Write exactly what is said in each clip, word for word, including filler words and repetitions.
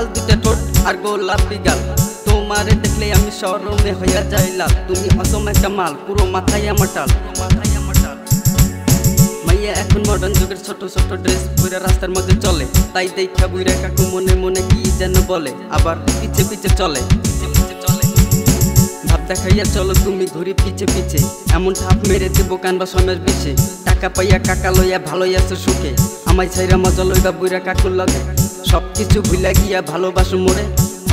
लाल दुटा ठोट और गोलापी गाल तुम्हारे देखले आमी शरमे होया जाइला तुमी असम एकटा माल पुरो माथाय आमार टाल माइया एखन मडर्न जुगेर छोट छोट ड्रेस पुरा रास्तार मध्य चले ताई देखा बुइरा काकू मने मने की जेनो बोले आबार पीछे पीछे चले खाइया चलो तुम घुरी पीछे पीछे एमन थाप मेरे देव कानबा समेर पीछे टाका पाइया काका लइया भालोइया से सुखे आमाय छाइरा मजा लइबा बुइरा काकुर लगे सबकिछु भुला गिया भालोबासो मोरे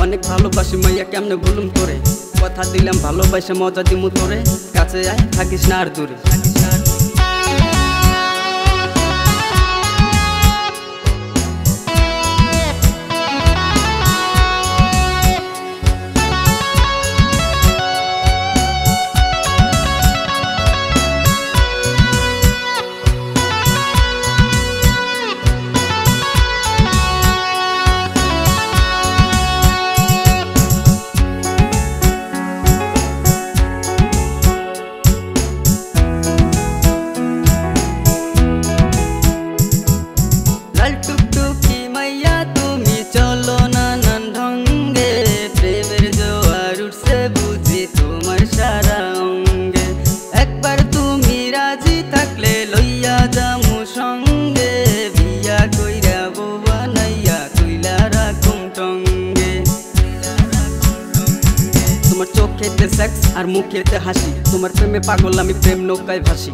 अनेक भालोबासि माइया केमने भुलुम तोरे कथा दिलाम भालोबासा मजा दिमु तोरे काछे आय थाकिस ना आर दूरे। सेक्स और मुखे हासि तुम्हार प्रेमे पागल आमी प्रेम नौकाय भासी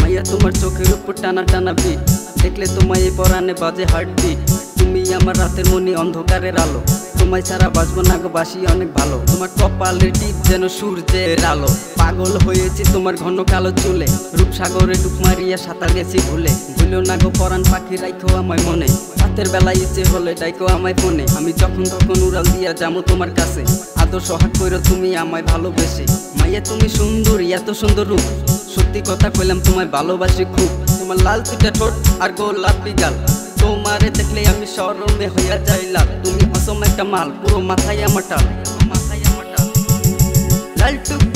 माइया तुम्हार चोखेर उपर टाना टाना बीट देखले तुम्हारे पराणे बाजे हार्ट बीट तुमी आमार रातेर मनि अंधकारेर आलो तुम्हारे सारा बाजबो ना गो बासी अनेक भालो तुम्हार कपालेर टीप जेनो सूर्येर आलो पागल होयेछि तुम्हार घन कालो चुले रूपसागरे डुब मारिया सातार गेछि भुले भुलो ना गो पराण पाखि राखो आमाय मने रातेर बेला इच्छे होले डाइको आमाय फोने आमी जखन तखन उड़ाल दिया जामो तुम्हार काछे आदर सोहाग कइरो तुमी आमाय भालोबेसे माइया तुमी सुंदरी एत सुंदर रूप सत्यि कथा कइलाम तुम्हाय भालोबासि खूब तुम्हार लाल दुटा ठोट आर गोलापी गाल तुम्हारे देखले आमी शरमे होया जाइला तुमी असम एकटा माल पुरो माथाय आमार टाल माथाय आमार टाल लाल